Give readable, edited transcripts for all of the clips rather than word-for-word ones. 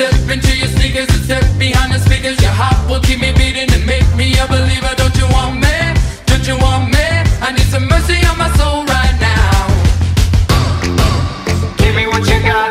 Step into your sneakers and step behind the speakers. Your heart will keep me beating and make me a believer. Don't you want me? Don't you want me? I need some mercy on my soul right now. Give me what you got.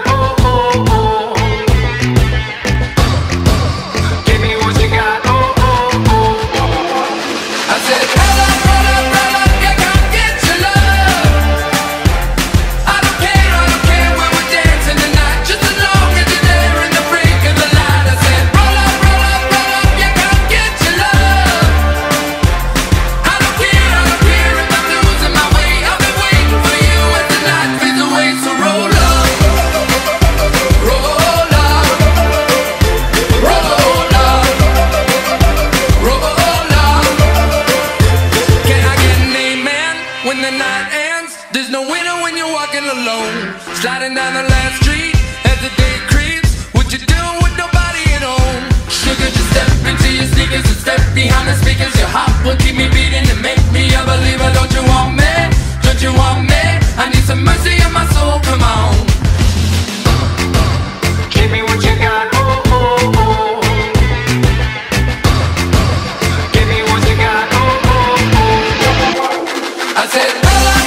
Sliding down the last street as the day creeps. What you doing with nobody at home? Sugar, just step into your sneakers and step behind the speakers. Your heart will keep me beating and make me a believer. Don't you want me? Don't you want me? I need some mercy on my soul, come on. Give me what you got. Give me what you got. I said,